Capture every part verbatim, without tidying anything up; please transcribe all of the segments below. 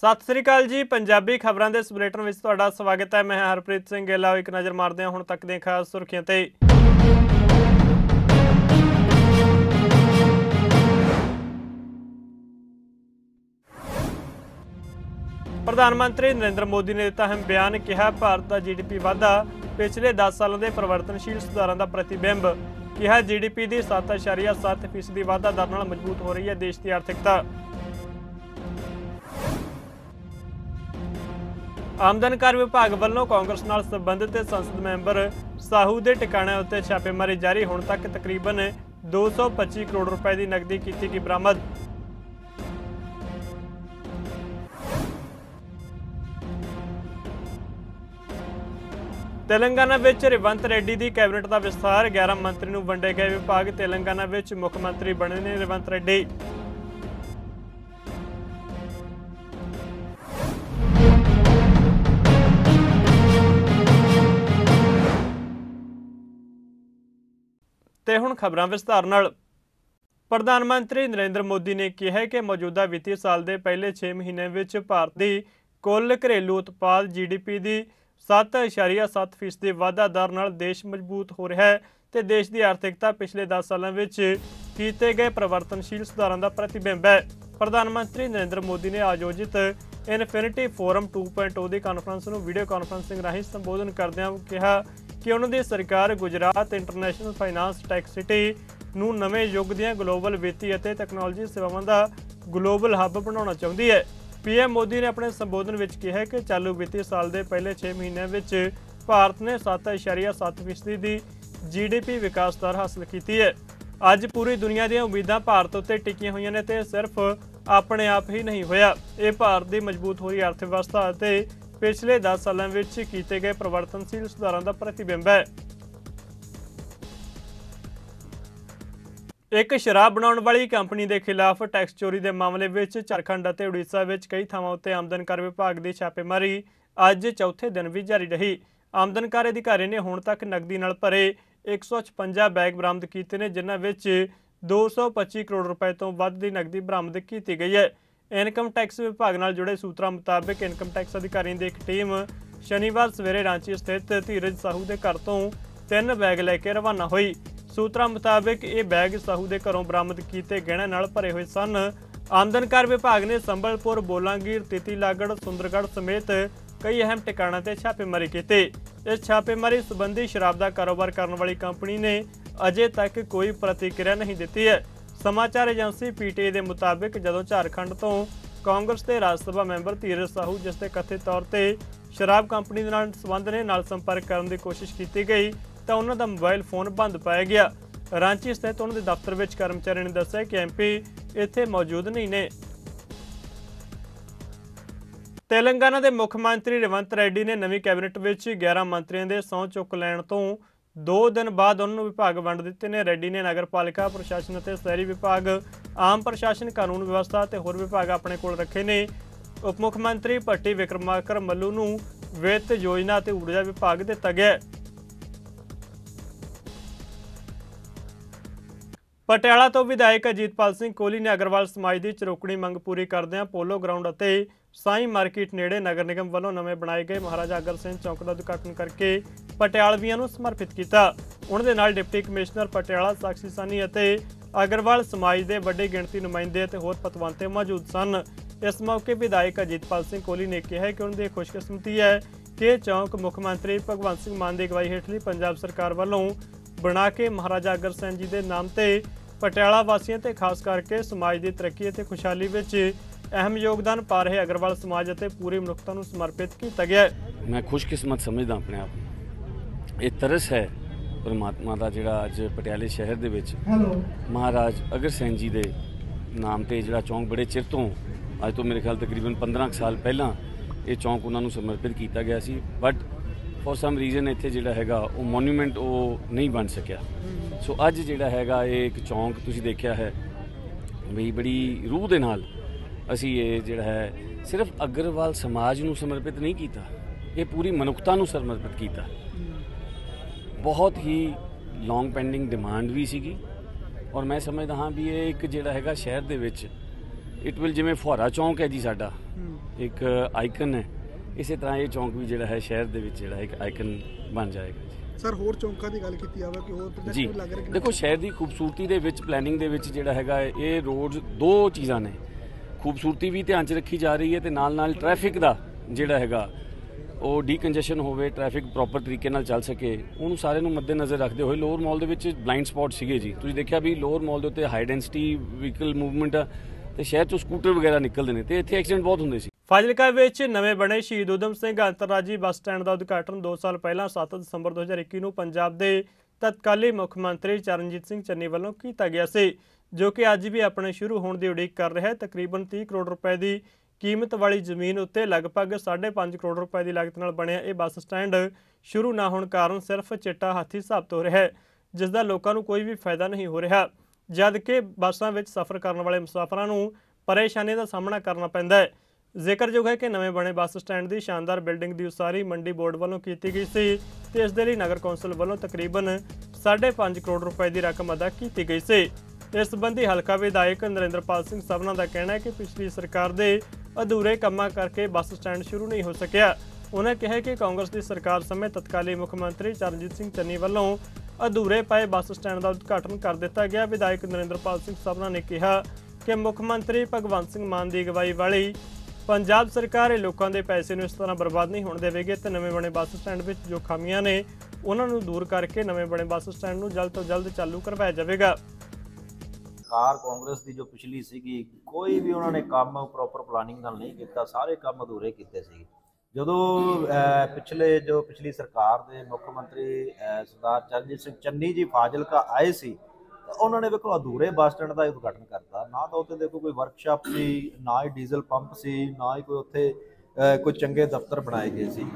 ਸਤਿ ਸ੍ਰੀ ਅਕਾਲ ਜੀ ਪੰਜਾਬੀ ਖਬਰਾਂ ਦੇ ਸਬੂਲੇਟਨ ਵਿੱਚ ਤੁਹਾਡਾ ਸਵਾਗਤ ਹੈ। ਮੈਂ ਹਰਪ੍ਰੀਤ ਸਿੰਘ ਗਿੱਲ। ਆਓ ਇੱਕ ਨਜ਼ਰ ਮਾਰਦੇ ਹਾਂ ਹੁਣ ਤੱਕ ਦੀਆਂ ਖਾਸ ਸੁਰਖੀਆਂ ਤੇ। ਪ੍ਰਧਾਨ ਮੰਤਰੀ ਨਰਿੰਦਰ ਮੋਦੀ ਨੇ ਦਿੱਤਾ ਅਹਿਮ ਬਿਆਨ, ਕਿਹਾ ਭਾਰਤ ਦਾ ਜੀਡੀਪੀ ਵਾਧਾ ਪਿਛਲੇ ਦਸ ਸਾਲਾਂ ਦੇ ਪਰਿਵਰਤਨਸ਼ੀਲ ਸੁਧਾਰਾਂ ਦਾ ਪ੍ਰਤੀਬਿੰਬ। ਕਿਹਾ ਜੀਡੀਪੀ ਦੀ सात दशमलव सात प्रतिशत ਵਾਧਾ ਦਰ ਨਾਲ ਮਜ਼ਬੂਤ ਹੋ ਰਹੀ ਹੈ ਦੇਸ਼ ਦੀ ਆਰਥਿਕਤਾ। आमदन कर विभाग वालों कांग्रेस नाल संबंधित संसद मैंबर साहू के ठिकाने उत्ते छापेमारी जारी। हुण तक तकरीबन दो सौ पच्ची करोड़ रुपए की नकदी की गई बरामद। तेलंगाना विच रेवंत रेड्डी की कैबिनेट का विस्तार, ग्यारह मंत्री नूं वंडे गए विभाग। तेलंगाना विच मुख्यमंत्री बने ने रेवंत रेड्डी। ते हुण खबरां विस्तार नाल। प्रधानमंत्री नरेंद्र मोदी ने कहा कि मौजूदा वित्तीय साल के पहले छे महीने विच भारत की कुल घरेलू उत्पाद जी डी पी की सत्त इशारिया सत्त फीसदी वाधा दर नाल देश मजबूत हो रहा है तो देश की आर्थिकता पिछले दस सालों में किए गए परिवर्तनशील सुधारों का प्रतिबिंब है। प्रधानमंत्री नरेंद्र मोदी ने आयोजित infinity forum two point O की कानफ्रेंस को वीडियो कानफ्रेंसिंग राही संबोधन करदे हुए कहा कि उन्होंने सरकार Gujarat international finance tax city नूं नवे युग दी ग्लोबल वित्ती अते तकनोलॉजी सेवावां दा ग्लोबल हब बनाउणा चाहुंदी है। पीएम मोदी ने अपने संबोधन विच कहा कि चालू वित्तीय साल के पहले छे महीनों विच भारत ने सत्त इशारिया सत्त फीसदी दी जीडीपी विकास दर हासिल की है। अज पूरी दुनिया दी उम्मीदां भारत उत्ते टिकियां होईयां ने ते सिर्फ अपने आप ही नहीं होया। ये भारत की मजबूत हो रही अर्थव्यवस्था पिछले दस सालों में किए गए परिवर्तनशील सुधारों का प्रतिबिंब है। एक शराब बनाने वाली कंपनी के खिलाफ टैक्स चोरी के मामले में झारखंड और उड़ीसा में कई थावां उत्ते आमदन कर विभाग की छापेमारी अज चौथे दिन भी जारी रही। आमदन कर अधिकारी ने हुण तक नकदी नाल भरे एक सौ छप्पन बैग बरामद किए ने, जिन्हां विच दो सौ पच्ची करोड़ रुपए तो वध दी नकदी बरामद की गई है। इनकम टैक्स विभाग नाल जुड़े सूत्रों मुताबिक इनकम टैक्स अधिकारियों की एक टीम शनिवार सवेरे रांची स्थित धीरज साहू के घर तो तीन बैग लैके रवाना हुई। सूत्रों मुताबिक ये बैग साहू के घरों बरामद किए गहणे नाल भरे हुए सन। आमदन कर विभाग ने संबलपुर, बोलांगीर, तीतीलागढ़, सुंदरगढ़ समेत कई अहम ठिकाणों पर छापेमारी की। इस छापेमारी संबंधी शराब का कारोबार करने वाली कंपनी ने अजे तक कोई प्रतिक्रिया नहीं दी है। समाचार एजेंसी पीटीआई के मुताबिक जदों झारखंड तो कांग्रेस के राज्यसभा मैंबर धीरज साहू, जिसके कथित तौर पर शराब कंपनी के नाल संबंध ने, नाल संपर्क करने की कोशिश की गई तो उन्होंने मोबाइल फोन बंद पाया गया। रांची स्थित उन्होंने दफ्तर में कर्मचारी ने दस्सिया कि एम पी इत्थे मौजूद नहीं ने। तेलंगाना के मुख्यमंत्री रेवंत रेड्डी ने नवी कैबिनेट में ग्यारह मंत्रियों के सहुं चुक लैण तो दो दिन बाद उन्होंने विभाग वंड दिते ने। रेड्डी ने नगरपालिका प्रशासन ते शहरी विभाग, आम प्रशासन, कानून व्यवस्था ते होर विभाग अपने कोल रखे ने। उप मुख्यमंत्री भट्टी विक्रमाकर मल्लू नूं वित्त, योजना ते ऊर्जा विभाग दिता गया। पटियाला तो विधायक अजीतपाल सिंह कोली ने अग्रवाल समाज की चरोकणी मंग पूरी करदिआं पोलो ग्राउंड अते साई मार्केट नेड़े नगर निगम वालों नवें बनाए गए महाराजा अगर सिंह चौक का उद्घाटन करके पटियालवियां नूं समर्पित किया। उन्होंने नाल डिप्टी कमिश्नर पटियाला साक्षी सानी अते अग्रवाल समाज के वड्डी गिणती नुमाइंदे अते होर पतवंते मौजूद सन। इस मौके विधायक अजीतपाल सिंह कोहली ने कहा कि उन्होंने खुशकिस्मती है कि चौक मुख्यमंत्री भगवंत सिंह मान की अगवाई हेठली पंजाब सरकार वालों बना के महाराजा अगर सिंह जी के नाम से पटियाला वासियों ते खास करके समाज की तरक्की और खुशहाली अहम योगदान पा रहे अग्रवाल समाज और पूरी मनुखता को समर्पित किया गया। मैं खुशकिस्मत समझदा अपने आप को। ये तरस है परमात्मा का जिहड़ा अज पटियाले शहर दे विच महाराज अगर सिंह जी के नाम से जिहड़ा चौंक बड़े चिर तो अज तो मेरे ख्याल तकरीबन पंद्रह साल पहला ये चौंक उन्होंने समर्पित किया गया सी। बट फॉर सम रीजन इत्थे जिहड़ा हैगा वो मोन्यूमेंट वो नहीं बन सकिया। सो अज जिहड़ा हैगा एक चौंक तुसीं देखिया है भी बड़ी रूह दे नाल असी ये जिहड़ा है सिर्फ अग्रवाल समाज नूं समर्पित नहीं कीता, ये पूरी मनुखता नूं समर्पित कीता। बहुत ही लॉन्ग पेंडिंग डिमांड भी सीगी और मैं समझदा हाँ भी ये एक जिहड़ा हैगा शहर दे विच इट विल जिमें फुहारा चौंक है जी साडा एक आइकन है, इसे तरह ये चौंक भी जिहड़ा है शहर दे विच जिहड़ा एक आइकन बन जाएगा। सर होर चौंका दी गल कीती आवा कि होर प्रोजेक्ट भी लग रहे। देखो शहर की खूबसूरती दे विच प्लैनिंग दे विच जिहड़ा हैगा ये रोड दो चीज़ां ने, खूबसूरती भी ध्यान च रखी जा रही है ते नाल नाल ट्रैफिक दा जिहड़ा हैगा ਉਹ ਡੀਕੰਜੈਸ਼ਨ ਹੋਵੇ, ਟ੍ਰੈਫਿਕ ਪ੍ਰੋਪਰ ਤਰੀਕੇ ਨਾਲ ਚੱਲ ਸਕੇ, ਉਹਨੂੰ ਸਾਰੇ ਨੂੰ ਮੱਦੇ ਨਜ਼ਰ ਰੱਖਦੇ ਹੋਏ ਲੋਅਰ ਮਾਲ ਦੇ ਵਿੱਚ ਬਲਾਈਂਡ ਸਪੌਟ ਸੀਗੇ ਜੀ। ਤੁਸੀਂ ਦੇਖਿਆ ਵੀ ਲੋਅਰ ਮਾਲ ਦੇ ਉੱਤੇ ਹਾਈ ਡੈਂਸਿਟੀ ਵਹੀਕਲ ਮੂਵਮੈਂਟ ਆ ਤੇ ਸ਼ਹਿਰ ਚੋਂ ਸਕੂਟਰ ਵਗੈਰਾ ਨਿਕਲਦੇ ਨੇ ਤੇ ਇੱਥੇ ਐਕਸੀਡੈਂਟ ਬਹੁਤ ਹੁੰਦੇ ਸੀ। ਫਾਜ਼ਿਲਕਾ ਵਿੱਚ ਨਵੇਂ ਬਣੇ ਸ਼ਹੀਦ ਊਧਮ ਸਿੰਘ ਅੰਤਰਰਾਜੀ ਬੱਸ ਸਟੈਂਡ ਦਾ ਉਦਘਾਟਨ ਦੋ ਸਾਲ ਪਹਿਲਾਂ ਸੱਤ ਦਸੰਬਰ ਦੋ ਹਜ਼ਾਰ ਇੱਕੀ ਨੂੰ ਪੰਜਾਬ ਦੇ ਤਤਕਾਲੀ ਮੁੱਖ ਮੰਤਰੀ ਚਰਨਜੀਤ ਸਿੰਘ ਚੰਨੀ ਵੱਲੋਂ ਕੀਤਾ ਗਿਆ ਸੀ, ਜੋ ਕਿ ਅੱਜ ਵੀ ਆਪਣੇ ਸ਼ੁਰੂ ਹੋਣ ਦੀ ਉਡੀਕ ਕਰ ਰਿਹਾ ਹੈ। ਤਕਰੀਬਨ तीस ਕਰੋੜ ਰੁਪਏ ਦੀ कीमत वाली जमीन उत्ते लगभग साढ़े पांच करोड़ रुपए की लागत नाल बनिया यह बस स्टैंड शुरू ना होने कारण सिर्फ चिट्टा हाथी साबित हो रहा है, जिसका लोगों को कोई भी फायदा नहीं हो रहा, जबकि बसों में सफर करने वाले मुसाफरों को परेशानी का सामना करना पैंदा है। जिक्रयोग है कि नवे बने बस स्टैंड की शानदार बिल्डिंग की उसारी मंडी बोर्ड वालों की गई सी ते इस दे लई नगर कौंसल वालों तकरीबन साढ़े पांच करोड़ रुपए की रकम अदा की गई सी। इस संबंधी हलका विधायक नरिंदरपाल सिंह सवना का कहना है कि पिछली सरकार के अधूरे कामों करके बस स्टैंड शुरू नहीं हो सकिया। उन्हें कहा कि कांग्रेस की सरकार समय तत्कालीन मुख्यमंत्री चरणजीत सिंह चन्नी वालों अधूरे पाए बस स्टैंड का उद्घाटन कर दिता गया। विधायक नरेंद्रपाल सिंह सवना ने कहा कि मुख्यमंत्री भगवंत सिंह मान की अगवाई वाली पंजाब सरकार लोगों के पैसे इस तरह बर्बाद नहीं होने देगी तो नवे बने बस स्टैंड में जो खामियां ने उन्होंने दूर करके नवे बने बस स्टैंड को जल्द तो जल्द चालू करवाया जाएगा। सरकार कांग्रेस की जो पिछली सी कोई भी उन्होंने काम प्रॉपर प्लानिंग नहीं किया, सारे काम अधूरे किए। जो पिछले जो पिछली सरकार के मुख्यमंत्री सरदार चरणजीत सिंह चन्नी जी फाजिलका आए सी तो उन्होंने देखो अधूरे बस स्टैंड का उद्घाटन करता, ना तो उत्थे देखो कोई वर्कशॉप सी, ना ही डीजल पंप सी, ना ही कोई उत्थे कोई चंगे दफ्तर बनाए गए सी,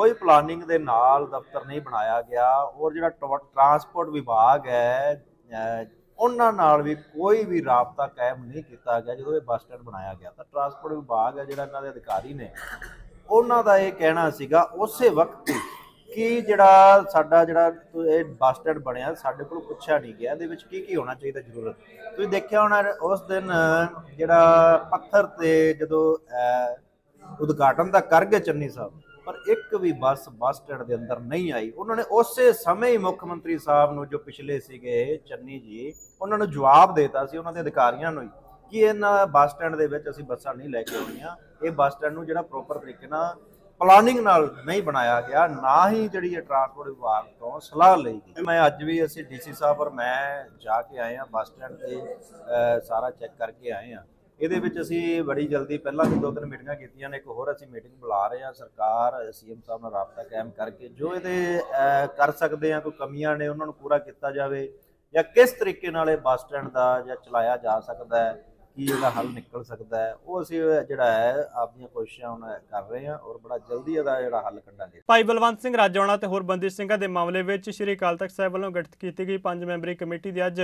कोई प्लानिंग के नाल दफ्तर नहीं बनाया गया। और जो ट्रांसपोर्ट विभाग है उन्हां नाल भी कोई भी राबता कायम नहीं किया गया। जो बस स्टैंड बनाया गया तो ट्रांसपोर्ट विभाग है जिहड़ा इन्हां दे अधिकारी ने उन्हां दा इह कहना सीगा उस वक्त कि जिहड़ा साडा जिहड़ा इह बस स्टैंड बनिया साडे कोल पुछया नहीं गया इहदे विच की की होना चाहिए जरूरत। तुसीं देखिया होणा उस दिन जिहड़ा पत्थर ते जदों उद्घाटन दा कर गए चन्नी साहब पर एक भी बस बस स्टैंड के अंदर नहीं आई। उन्होंने उस समय ही मुख्यमंत्री साहब ने जो पिछले सीगे चन्नी जी उन्होंने जवाब देता सी उन्होंने अधिकारियों ने कि इन्ह बस स्टैंड के विच असीं बसां नहीं लैके आउणियां, ये बस स्टैंड नूं जिहड़ा प्रॉपर तरीके नाल प्लानिंग नाल नहीं बनाया गया, ना ही जिहड़ी ट्रांसपोर्ट विभाग तो सलाह लई गई। मैं अज भी असीं डी सी साहब और मैं जाके आए हाँ बस स्टैंड पर सारा चैक करके आए हाँ। ਇਹਦੇ ਵਿੱਚ ਅਸੀਂ ਬੜੀ ਜਲਦੀ ਪਹਿਲਾਂ ਵੀ ਦੋ ਤਿੰਨ ਮੀਟਿੰਗਾਂ ਕੀਤੀਆਂ ਨੇ, ਇੱਕ ਹੋਰ ਅਸੀਂ ਮੀਟਿੰਗ ਬੁਲਾ ਰਹੇ ਹਾਂ। ਸਰਕਾਰ ਸੀਐਮ ਸਾਹਿਬ ਨਾਲ ਰਾਬਤਾ ਕਾਇਮ ਕਰਕੇ ਜੋ ਇਹਦੇ ਕਰ ਸਕਦੇ ਆ ਕੋਈ ਕਮੀਆਂ ਨੇ ਉਹਨਾਂ ਨੂੰ ਪੂਰਾ ਕੀਤਾ ਜਾਵੇ ਜਾਂ ਕਿਸ ਤਰੀਕੇ ਨਾਲ ਇਹ ਬੱਸ ਸਟੈਂਡ ਦਾ ਜਾਂ ਚਲਾਇਆ ਜਾ ਸਕਦਾ ਹੈ, ਕੀ ਇਹਦਾ ਹੱਲ ਨਿਕਲ ਸਕਦਾ ਹੈ, ਉਹ ਅਸੀਂ ਜਿਹੜਾ ਹੈ ਆਪਣੀਆਂ ਕੋਸ਼ਿਸ਼ਾਂ ਹੁਣ ਕਰ ਰਹੇ ਹਾਂ ਔਰ ਬੜਾ ਜਲਦੀ ਇਹਦਾ ਜਿਹੜਾ ਹੱਲ ਕੱਢਾਂਗੇ। ਭਾਈ ਬਲਵੰਤ ਸਿੰਘ ਰਾਜੌੜਾ ਤੇ ਹੋਰ ਬੰਦੀ ਸਿੰਘਾਂ ਦੇ ਮਾਮਲੇ ਵਿੱਚ ਸ਼੍ਰੀ ਅਕਾਲ ਤਖਤ ਸਾਹਿਬ ਵੱਲੋਂ ਗਠਿਤ ਕੀਤੀ ਗਈ ਪੰਜ ਮੈਂਬਰੀ ਕਮੇਟੀ ਦੀ ਅੱਜ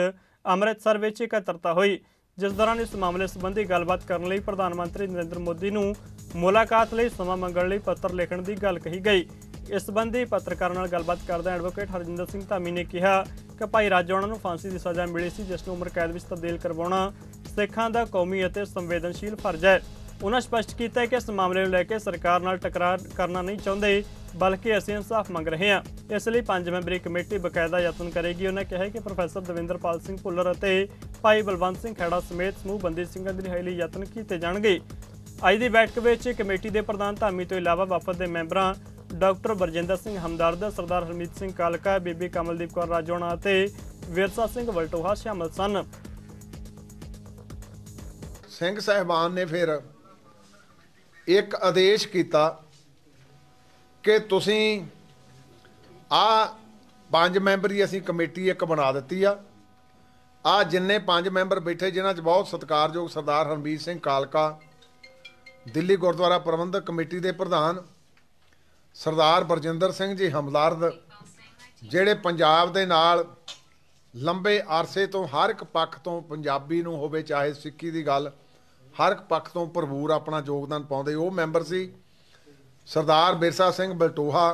ਅੰਮ੍ਰਿਤਸਰ ਵਿੱਚ ਇਕੱਤਰਤਾ ਹੋਈ, जिस दौरान इस मामले संबंधी गलबात करने लई प्रधानमंत्री नरेंद्र मोदी नूं मुलाकात लई समा मंगण लई पत्र लिखण की गल कही गई। इस संबंधी पत्रकारां नाल गलबात करदे एडवोकेट हरजिंद्र सिंह धामी ने कहा कि भाई राजौड़ा नूं फांसी की सज़ा मिली सी, जिसनूं उम्र कैद विच तब्दील करवाउणा सिखां दा कौमी अते संवेदनशील फर्ज है। उन्हां स्पष्ट कीता कि इस मामले नूं लैके सरकार नाल टकरार करना नहीं चाहुंदे, बल्कि असीं इंसाफ मंग रहे हां, इसलिए पांच मैंबरी कमेटी बकायदा यतन करेगी। उन्होंने कहा कि प्रोफैसर दविंदरपाल सिंह पोलर और भाई बलवंत सिंह खैड़ा समेत समूह बंदी सिंह की रिहाई लिए यतन किए जाएंगे। अज की बैठक में कमेटी के प्रधान धामी तो इलावा वफद के मैंबर डॉक्टर बरजिंदर सिंह हमदर्द, सरदार हरमीत सिंह कालका, बीबी कमलदीप कौर राजौड़ा और बिरसा सिंह बलटोहा शामिल सन। सिंह साहबान ने फिर एक आदेश किया कि तुसीं आ पांच मैंबरी असी कमेटी एक बना दी आ, आ जिन्ने पांच मैंबर बैठे जिन्हां च बहुत सत्कारयोग सरदार हरमीत सिंह कालका दिल्ली गुरुद्वारा प्रबंधक कमेटी के प्रधान, सरदार बरजिंदर सिंह जी हमदर्द जिहड़े पंजाब दे नाल लंबे अरसे तो हर एक पक्ष तो पंजाबी नूं होवे चाहे सिक्खी दी गल हर एक पक्ष तो भरपूर अपना योगदान पाउंदे ओ मैंबर सी। सरदार बिरसा सिंह बलटोहा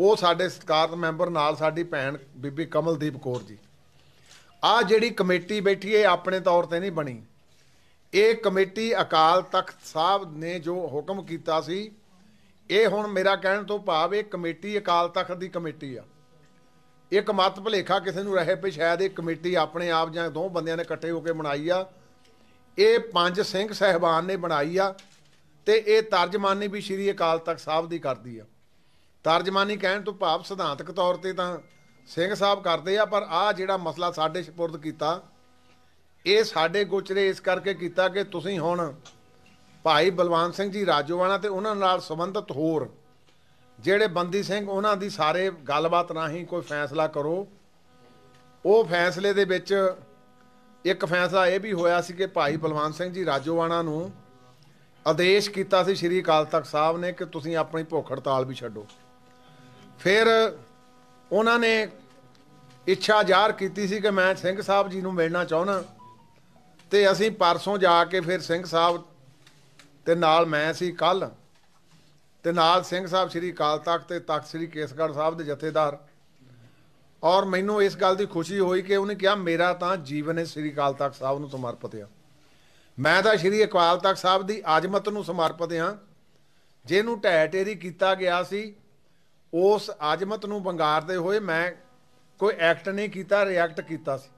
वो साडे सत्कार मैंबर, नाल साडी भैन बीबी कमलदीप कौर जी। आ जिहड़ी कमेटी बैठी है अपने तौर पर नहीं बनी, ਇਹ ਕਮੇਟੀ ਅਕਾਲ ਤਖਤ ਸਾਹਿਬ ਨੇ ਜੋ ਹੁਕਮ ਕੀਤਾ ਸੀ, ਇਹ ਹੁਣ ਮੇਰਾ ਕਹਿਣ ਤੋਂ ਭਾਵ ਇਹ ਕਮੇਟੀ ਅਕਾਲ ਤਖਤ ਦੀ ਕਮੇਟੀ ਆ। ਇੱਕ ਮਤ ਭੁਲੇਖਾ ਕਿਸੇ ਨੂੰ ਰਹੇ ਪਈ ਸ਼ਾਇਦ ਇਹ ਕਮੇਟੀ ਆਪਣੇ ਆਪ ਜਾਂ ਦੋ ਬੰਦਿਆਂ ਨੇ ਇਕੱਠੇ ਹੋ ਕੇ ਬਣਾਈ ਆ। ਇਹ ਪੰਜ ਸਿੰਘ ਸਾਹਿਬਾਨ ਨੇ ਬਣਾਈ ਆ ਤੇ ਇਹ ਤਰਜਮਾਨੀ ਵੀ ਸ਼੍ਰੀ ਅਕਾਲ ਤਖਤ ਸਾਹਿਬ ਦੀ ਕਰਦੀ ਆ। ਤਰਜਮਾਨੀ ਕਹਿਣ ਤੋਂ ਭਾਵ ਸਿਧਾਂਤਕ ਤੌਰ ਤੇ ਤਾਂ ਸਿੰਘ ਸਾਹਿਬ ਕਰਦੇ ਆ, ਪਰ ਆਹ ਜਿਹੜਾ ਮਸਲਾ ਸਾਡੇ ਸਪੁਰਦ ਕੀਤਾ ਇਹ ਸਾਡੇ ਗੋਚਰੇ ਇਸ ਕਰਕੇ ਕੀਤਾ ਕਿ ਤੁਸੀਂ ਹੁਣ ਭਾਈ ਬਲਵੰਤ ਸਿੰਘ ਜੀ ਰਾਜੋਵਾਲਾ ਤੇ ਉਹਨਾਂ ਨਾਲ ਸੰਬੰਧਿਤ ਹੋਰ ਜਿਹੜੇ ਬੰਦੀ ਸਿੰਘ ਉਹਨਾਂ ਦੀ ਸਾਰੇ ਗੱਲਬਾਤ ਰਾਹੀਂ ਕੋਈ ਫੈਸਲਾ ਕਰੋ। ਉਹ ਫੈਸਲੇ ਦੇ ਵਿੱਚ ਇੱਕ ਫੈਸਲਾ ਇਹ ਵੀ ਹੋਇਆ ਸੀ ਕਿ ਭਾਈ ਬਲਵੰਤ ਸਿੰਘ ਜੀ ਰਾਜੋਵਾਲਾ ਨੂੰ ਆਦੇਸ਼ ਕੀਤਾ ਸੀ ਸ਼੍ਰੀ ਅਕਾਲ ਤਖਤ ਸਾਹਿਬ ਨੇ ਕਿ ਤੁਸੀਂ ਆਪਣੀ ਭੁੱਖ ਹੜਤਾਲ ਵੀ ਛੱਡੋ। ਫਿਰ ਉਹਨਾਂ ਨੇ ਇੱਛਾ ਜ਼ਾਹਰ ਕੀਤੀ ਸੀ ਕਿ ਮੈਂ ਸਿੰਘ ਸਾਹਿਬ ਜੀ ਨੂੰ ਮਿਲਣਾ ਚਾਹੁੰਦਾ, ਤੇ ਅਸੀਂ ਪਰਸੋਂ ਜਾ ਕੇ ਫਿਰ ਸਿੰਘ ਸਾਹਿਬ ਤੇ ਨਾਲ ਮੈਂ ਸੀ ਕੱਲ, ਤੇ ਨਾਲ ਸਿੰਘ ਸਾਹਿਬ ਸ਼੍ਰੀ ਅਕਾਲ ਤਖਤ ਤੇ ਤਖਤ ਸ਼੍ਰੀ ਕੇਸਗੜ੍ਹ ਸਾਹਿਬ ਦੇ ਜਥੇਦਾਰ। ਔਰ ਮੈਨੂੰ ਇਸ ਗੱਲ ਦੀ ਖੁਸ਼ੀ ਹੋਈ ਕਿ ਉਹਨੇ ਕਿਹਾ ਮੇਰਾ ਤਾਂ ਜੀਵਨ ਹੈ ਸ਼੍ਰੀ ਅਕਾਲ ਤਖਤ ਸਾਹਿਬ ਨੂੰ ਸਮਰਪਿਤ ਆ, ਮੈਂ ਤਾਂ ਸ਼੍ਰੀ ਅਕਾਲ ਤਖਤ ਸਾਹਿਬ ਦੀ ਆਜ਼ਮਤ ਨੂੰ ਸਮਰਪਿਤ ਆ। ਜਿਹਨੂੰ ਢਹਿ ਢੇਰੀ ਕੀਤਾ ਗਿਆ ਸੀ ਉਸ ਆਜ਼ਮਤ ਨੂੰ ਵੰਗਾਰਦੇ ਹੋਏ ਮੈਂ ਕੋਈ ਐਕਟ ਨਹੀਂ ਕੀਤਾ, ਰਿਐਕਟ ਕੀਤਾ ਸੀ।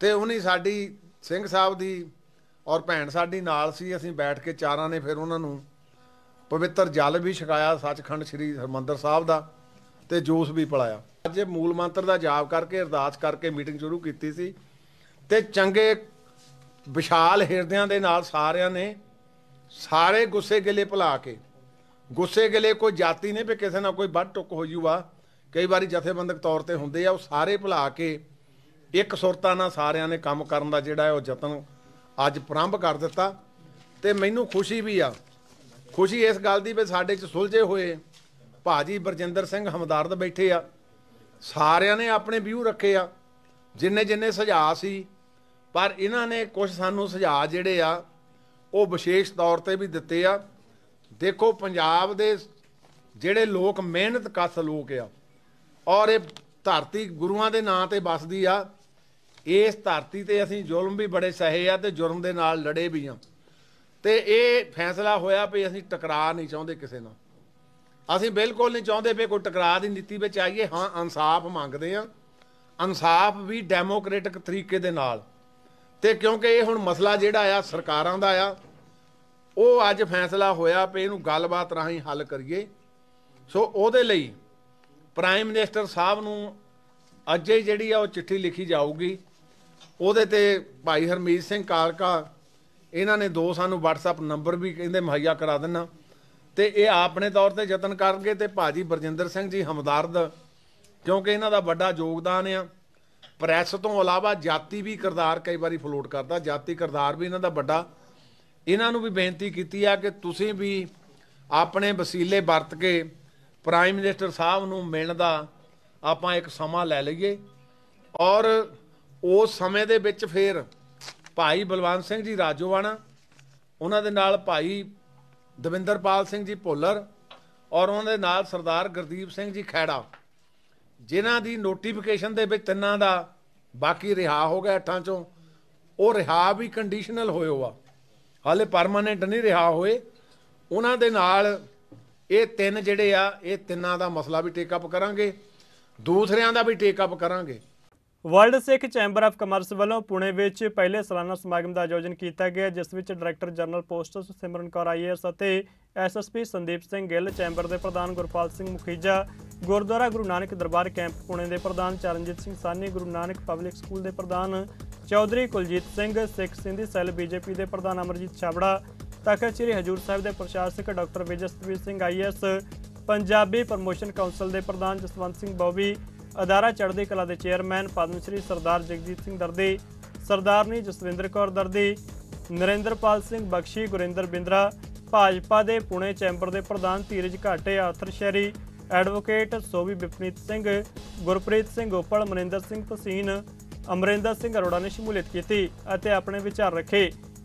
ਤੇ ਉਹਨੇ ਸਾਡੀ ਸਿੰਘ ਸਾਹਿਬ ਦੀ ਔਰ ਭੈਣ ਸਾਡੀ ਨਾਲ ਸੀ, ਅਸੀਂ ਬੈਠ ਕੇ ਚਾਰਾਂ ਨੇ ਫਿਰ ਉਹਨਾਂ ਨੂੰ ਪਵਿੱਤਰ ਜਲ ਵੀ ਛਕਾਇਆ ਸੱਚਖੰਡ ਸ੍ਰੀ ਹਰਿਮੰਦਰ ਸਾਹਿਬ ਦਾ ਤੇ ਜੂਸ ਵੀ ਪਿਲਾਇਆ। ਅੱਜ ਮੂਲ ਮੰਤਰ ਦਾ ਜਾਪ ਕਰਕੇ ਅਰਦਾਸ ਕਰਕੇ ਮੀਟਿੰਗ ਸ਼ੁਰੂ ਕੀਤੀ ਸੀ ਤੇ ਚੰਗੇ ਵਿਸ਼ਾਲ ਹਿਰਦਿਆਂ ਦੇ ਨਾਲ ਸਾਰਿਆਂ ਨੇ ਸਾਰੇ ਗੁੱਸੇ ਗਿਲੇ ਭੁਲਾ ਕੇ, ਗੁੱਸੇ ਗਿਲੇ ਕੋਈ ਜਾਤੀ ਨਹੀਂ ਵੀ ਕਿਸੇ ਨਾਲ ਕੋਈ ਵੱਢ ਟੁੱਕ ਹੋ ਜੂਗਾ, ਕਈ ਵਾਰੀ ਜਥੇਬੰਦਕ ਤੌਰ ਤੇ ਹੁੰਦੇ ਆ, ਉਹ ਸਾਰੇ ਭੁਲਾ ਕੇ ਇੱਕ ਸੁਰਤਾ ਨਾਲ ਸਾਰਿਆਂ ਨੇ ਕੰਮ ਕਰਨ ਦਾ ਜਿਹੜਾ ਉਹ ਯਤਨ ਅੱਜ ਪ੍ਰਾਰੰਭ ਕਰ ਦਿੱਤਾ। ਤੇ ਮੈਨੂੰ ਖੁਸ਼ੀ ਵੀ ਆ, ਖੁਸ਼ੀ ਇਸ ਗੱਲ ਦੀ ਵੀ ਸਾਡੇ 'ਚ ਸੁਲਝੇ ਹੋਏ ਭਾਜੀ ਬਰਜਿੰਦਰ ਸਿੰਘ ਹਮਦਰਦ ਬੈਠੇ ਆ, ਸਾਰਿਆਂ ਨੇ ਆਪਣੇ ਵਿਊ ਰੱਖੇ ਆ ਜਿੰਨੇ ਜਿੰਨੇ ਸੁਝਾਅ ਸੀ, ਪਰ ਇਹਨਾਂ ਨੇ ਕੁਝ ਸਾਨੂੰ ਸੁਝਾਅ ਜਿਹੜੇ ਆ ਉਹ ਵਿਸ਼ੇਸ਼ ਤੌਰ ਤੇ ਵੀ ਦਿੱਤੇ ਆ। ਦੇਖੋ ਪੰਜਾਬ ਦੇ ਜਿਹੜੇ ਲੋਕ ਮਿਹਨਤ ਕਸ ਲੋਕ ਆ ਔਰ ਇਹ ਧਰਤੀ ਗੁਰੂਆਂ ਦੇ ਨਾਂ ਤੇ ਵਸਦੀ ਆ, ਇਸ ਧਰਤੀ ਤੇ ਅਸੀਂ ਜ਼ੁਲਮ ਵੀ ਬੜੇ ਸਹੇ ਆ ਤੇ ਜ਼ੁਲਮ ਦੇ ਨਾਲ ਲੜੇ ਵੀ ਆ। ਤੇ ਇਹ ਫੈਸਲਾ ਹੋਇਆ ਵੀ ਅਸੀਂ ਟਕਰਾਅ ਨਹੀਂ ਚਾਹੁੰਦੇ ਕਿਸੇ ਨਾਲ, ਅਸੀਂ ਬਿਲਕੁਲ ਨਹੀਂ ਚਾਹੁੰਦੇ ਵੀ ਕੋਈ ਟਕਰਾਅ ਦੀ ਨੀਤੀ ਵਿੱਚ ਆਈਏ। ਹਾਂ, ਇਨਸਾਫ ਮੰਗਦੇ ਆ, ਇਨਸਾਫ ਵੀ ਡੈਮੋਕ੍ਰੈਟਿਕ ਤਰੀਕੇ ਦੇ ਨਾਲ। ਤੇ ਕਿਉਂਕਿ ਇਹ ਹੁਣ ਮਸਲਾ ਜਿਹੜਾ ਆ ਸਰਕਾਰਾਂ ਦਾ ਆ, ਉਹ ਅੱਜ ਫੈਸਲਾ ਹੋਇਆ ਵੀ ਇਹਨੂੰ ਗੱਲਬਾਤ ਰਾਹੀਂ ਹੱਲ ਕਰੀਏ। ਸੋ ਉਹਦੇ ਲਈ ਪ੍ਰਾਈਮ ਮਿਨਿਸਟਰ ਸਾਹਿਬ ਨੂੰ ਅੱਜ ਹੀ ਜਿਹੜੀ ਆ ਉਹ ਚਿੱਠੀ ਲਿਖੀ ਜਾਊਗੀ। ਉਹਦੇ ਤੇ ਭਾਈ ਹਰਮੀਤ ਸਿੰਘ ਕਾਲਕਾ ਇਹਨਾਂ ਨੇ ਦੋ ਸਾਨੂੰ ਵਟਸਐਪ ਨੰਬਰ ਵੀ ਕਹਿੰਦੇ ਮੁਹੱਈਆ ਕਰਾ ਦੇਣਾ, ਤੇ ਇਹ ਆਪਣੇ ਤੌਰ ਤੇ ਯਤਨ ਕਰਨਗੇ। ਤੇ ਭਾਜੀ ਬਰਜਿੰਦਰ ਸਿੰਘ ਜੀ ਹਮਦਰਦ ਕਿਉਂਕਿ ਇਹਨਾਂ ਦਾ ਵੱਡਾ ਯੋਗਦਾਨ ਆ, ਪ੍ਰੈਸ ਤੋਂ ਇਲਾਵਾ ਜਾਤੀ ਵੀ ਕਿਰਦਾਰ ਕਈ ਵਾਰੀ ਫਲੋਟ ਕਰਦਾ, ਜਾਤੀ ਕਿਰਦਾਰ ਵੀ ਇਹਨਾਂ ਦਾ ਵੱਡਾ। ਇਹਨਾਂ ਨੂੰ ਵੀ ਬੇਨਤੀ ਕੀਤੀ ਆ ਕਿ ਤੁਸੀਂ ਵੀ ਆਪਣੇ ਵਸੀਲੇ ਵਰਤ ਕੇ ਪ੍ਰਾਈਮ ਮਿਨਿਸਟਰ ਸਾਹਿਬ ਨੂੰ ਮਿਲਣ ਦਾ ਆਪਾਂ ਇੱਕ ਸਮਾਂ ਲੈ ਲਈਏ। ਔਰ ਉਸ ਸਮੇਂ ਦੇ ਵਿੱਚ ਫਿਰ ਭਾਈ ਬਲਵੰਤ ਸਿੰਘ ਜੀ ਰਾਜੋਵਾਲਾ, ਉਹਨਾਂ ਦੇ ਨਾਲ ਭਾਈ ਦਵਿੰਦਰਪਾਲ ਸਿੰਘ ਜੀ ਪੋਲਰ ਔਰ ਉਹਨਾਂ ਦੇ ਨਾਲ ਸਰਦਾਰ ਗੁਰਦੀਪ ਸਿੰਘ ਜੀ ਖੈੜਾ, ਜਿਨ੍ਹਾਂ ਦੀ ਨੋਟੀਫਿਕੇਸ਼ਨ ਦੇ ਵਿੱਚ ਤਿੰਨਾਂ ਦਾ ਬਾਕੀ ਰਿਹਾ ਹੋ ਗਿਆ ਅੱਠਾਂ 'ਚੋਂ, ਉਹ ਰਿਹਾ ਵੀ ਕੰਡੀਸ਼ਨਲ ਹੋਇਆ ਵਾ, ਹਾਲੇ ਪਰਮਾਨੈਂਟ ਨਹੀਂ ਰਿਹਾ ਹੋਏ। ਉਹਨਾਂ ਦੇ ਨਾਲ ਇਹ ਤਿੰਨ ਜਿਹੜੇ ਆ, ਇਹ ਤਿੰਨਾਂ ਦਾ ਮਸਲਾ ਵੀ ਟੇਕ ਅਪ ਕਰਾਂਗੇ, ਦੂਸਰਿਆਂ ਦਾ ਵੀ ਟੇਕ ਅਪ ਕਰਾਂਗੇ। World Sikh chamber of commerce ਵੱਲੋਂ ਪੁਣੇ ਵਿੱਚ ਪਹਿਲੇ ਸਾਲਾਨਾ ਸਮਾਗਮ ਦਾ ਆਯੋਜਨ ਕੀਤਾ ਗਿਆ, ਜਿਸ ਵਿੱਚ director general posts Simran Kaur I A S ਅਤੇ S S P Sandeep Singh Gill, chamber ਦੇ ਪ੍ਰਧਾਨ ਗੁਰਪਾਲ ਸਿੰਘ ਮੁਖੀਜਾ, ਗੁਰਦੁਆਰਾ ਗੁਰੂ ਨਾਨਕ ਦਰਬਾਰ ਕੈਂਪ ਪੁਣੇ ਦੇ ਪ੍ਰਧਾਨ ਚਰਨਜੀਤ ਸਿੰਘ ਸਾਨੀ, ਗੁਰੂ ਨਾਨਕ ਪਬਲਿਕ ਸਕੂਲ ਦੇ ਪ੍ਰਧਾਨ Chaudhary Kuljit Singh, Sikh Sindhi cell B J P ਦੇ ਪ੍ਰਧਾਨ ਅਮਰਜੀਤ ਛਾਬੜਾ, ਤਖਤ ਸ੍ਰੀ ਹਜ਼ੂਰ ਸਾਹਿਬ ਦੇ ਪ੍ਰਸ਼ਾਸਕ doctor ਵਿਜस्तवीर Singh I A S, Punjabi promotion council के प्रधान जसवंत सिंह बॉबी, अदारा चढ़ती कला के चेयरमैन पद्म श्री सरदार जगजीत सिंह दर्दी, सरदारनी जसविंदर कौर दर्दी, नरेंद्रपाल सिंह बख्शी, गुरिंदर बिंद्रा, भाजपा के पुणे चैंबर के प्रधान Dheeraj Ghate, Arthur Sherry, advocate Sovi Vipneet Singh, Gurpreet Singh Gopal, Maninder Singh Paseen, Amarinder Singh Arora ने शमूलियत की और अपने विचार रखे।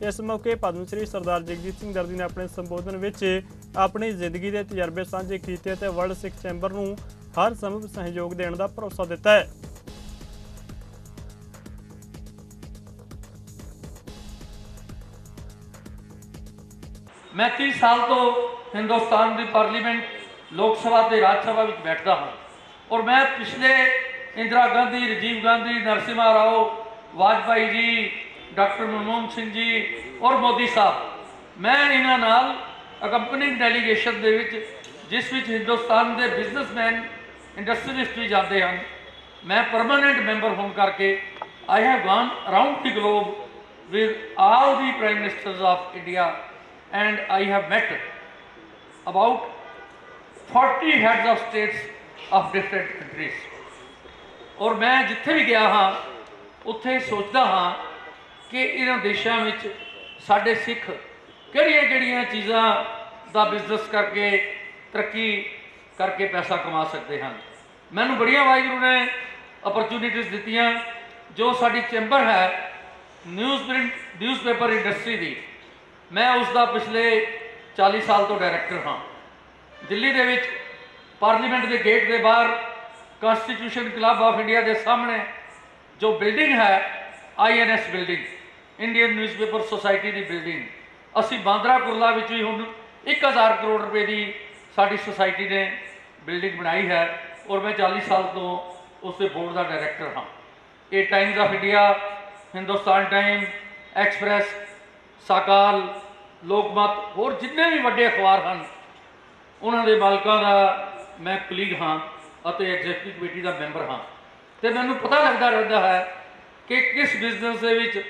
इस मौके पद्म श्री सरदार जगजीत सिंह दर्दी ने अपने संबोधन में अपनी जिंदगी के तजर्बे साझे किए ते वर्ल्ड सिख चैंबर नूं हर संभव सहयोग देने का भरोसा दिता है। मैं तीस साल तो हिंदुस्तान की पार्लीमेंट लोक सभा ते राज सभा में बैठता हूँ और मैं पिछले इंदिरा गांधी, राजीव गांधी, नरसिम्हा राव, वाजपेयी जी, डॉक्टर मनमोहन सिंह जी और मोदी साहब, मैं इन्हां नाल अकंपनिंग डेलीगेशन दे विच जिस विच हिंदुस्तान के बिजनेसमैन, इंडस्ट्रियलिस्ट भी जाते हैं, मैं परमानेंट मैंबर होने करके I have gone around the globe with all the prime ministers of India, and I have met about forty heads of states of different countries. और मैं जिथे भी गया हाँ उत्थे सोचता हाँ कि इन देशों में साढ़े सिख किहड़ियां-किहड़ियां चीज़ां का बिजनेस करके तरक्की करके पैसा कमा सकते हैं। मैनूं बड़िया वाहिगुरू ने अपरचुनिटीज़ दित्तियां जो साडी चैंबर है न्यूज़ प्रिंट न्यूज़पेपर इंडस्ट्री की, मैं उसका पिछले चालीस साल तो डायरैक्टर हाँ। दिल्ली दे विच पार्लीमेंट के गेट के बाहर कॉन्स्टिट्यूशन क्लब ऑफ इंडिया के सामने जो बिल्डिंग है I N S building, Indian newspaper society की बिल्डिंग, असी बांद्रा कुरला में भी हुण एक हज़ार करोड़ रुपए की साडी सोसाइटी ने बिल्डिंग बनाई है और मैं चालीस साल तो उसके बोर्ड का डायरैक्टर हाँ। ये Times of India, Hindustan time, express, Sakal, Lokmat और जिन्हें भी वड्डे अखबार हैं उन्होंने मालिकों का मैं कलीग हाँ और एग्जैक्टिव कमेटी का मैंबर हाँ। तो मैं पता लगता रहता है कि किस बिजनेस के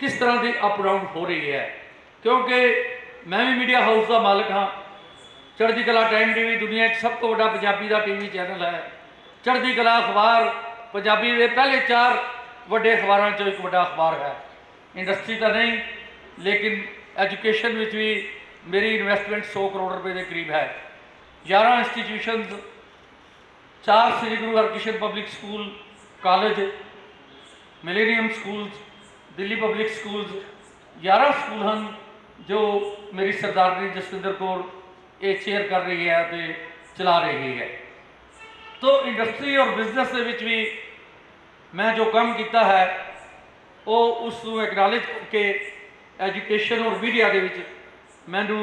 किस तरह की अप डाउन हो रही है, क्योंकि मैं भी मीडिया हाउस का मालिक हाँ। चढ़ती कला टाइम टीवी दुनिया सब तो बड़ा पंजाबी का टीवी चैनल है। चढ़ती कला अखबार पंजाबी के पहले चार वड्डे अखबारों चो एक वड्डा अखबार है। इंडस्ट्री तो नहीं लेकिन एजुकेशन में भी मेरी इन्वेस्टमेंट सौ करोड़ रुपए के करीब है। ग्यारह इंस्टीट्यूशन, चार Shri Guru Harkishan public school college, millennium school, Delhi public school, ग्यारह स्कूल हैं जो मेरी सरदारनी जसविंदर कौर ये चेयर कर रही है तो चला रही है। तो इंडस्ट्री और बिजनेस के विच भी मैं जो काम किया है वो उसको एक्नॉलेज करके एजुकेशन और मीडिया के विच मैनू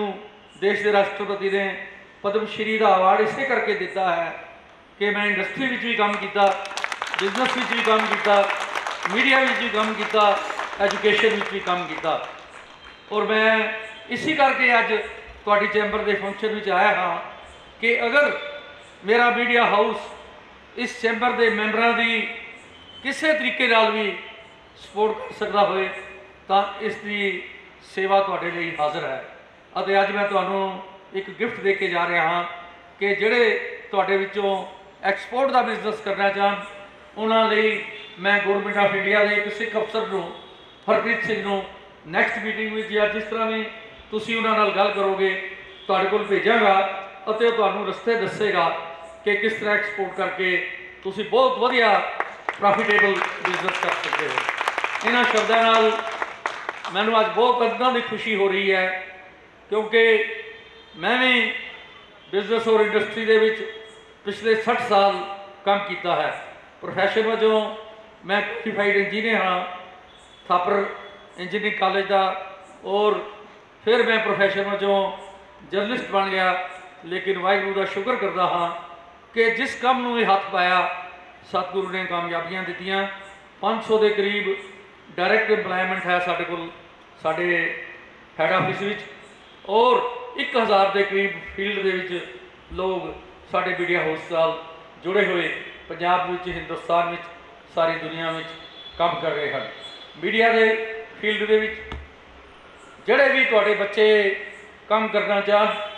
देश के राष्ट्रपति ने पद्म श्री का अवार्ड इसे करके दिता है कि मैं इंडस्ट्री में भी काम किया, बिजनेस में भी काम किया, मीडिया में भी काम किया, एजुकेशन में भी काम किया और मैं इसी करके अज तुहाडे चैंबर के फंक्शन में आया हाँ कि अगर मेरा मीडिया हाउस इस चैंबर के मैंबरों की किसी तरीके भी सपोर्ट कर सकता होए तां इसकी सेवा तुहाडे लई हाज़र है। अते अज मैं तुहानूं एक गिफ्ट दे के जा रहा हाँ कि जिहड़े तुहाडे विचों एक्सपोर्ट का बिजनेस करना चाहन उन्हां लई मैं गौरमेंट ऑफ इंडिया के एक सिख अफसर नूं हरमीत सिंह नूं नैक्सट मीटिंग में या जिस तरह भी तुसीं उन्हां नाल गल करोगे तुहाडे कोल भेजांगा अते ओह तुहानूं रस्ते दस्सेगा कि किस तरह एक्सपोर्ट करके तुसीं बहुत वधिया प्रॉफिटेबल बिजनेस कर सकते हो। इन्हां शब्दों नाल मैनूं अज बहुत अंदर की खुशी हो रही है क्योंकि मैं भी बिजनेस और इंडस्ट्री दे विच पिछले साठ साल काम किया है। प्रोफैशन वजों मैं क्वालिफाइड इंजीनियर हाँ थापर इंजीनियरिंग कॉलेज का और फिर मैं प्रोफैशन वजों जर्नलिस्ट बन गया। लेकिन वाहिगुरू का शुक्र करता हाँ कि जिस काम नूं हथ पाया सतगुरु ने कामयाबियां दित्तियां। पाँच सौ के करीब डायरैक्ट इंपलायमेंट है साढ़े कोल साढ़े हैड ऑफिस विच और एक हज़ार के करीब फील्ड दे विच लोग साढ़े मीडिया हाउस नाल जुड़े हुए पंजाब विच, हिंदुस्तान विच, सारी दुनिया में काम कर रहे हैं। मीडिया के फील्ड दे विच जिहड़े भी तुहाडे बच्चे काम करना चाहन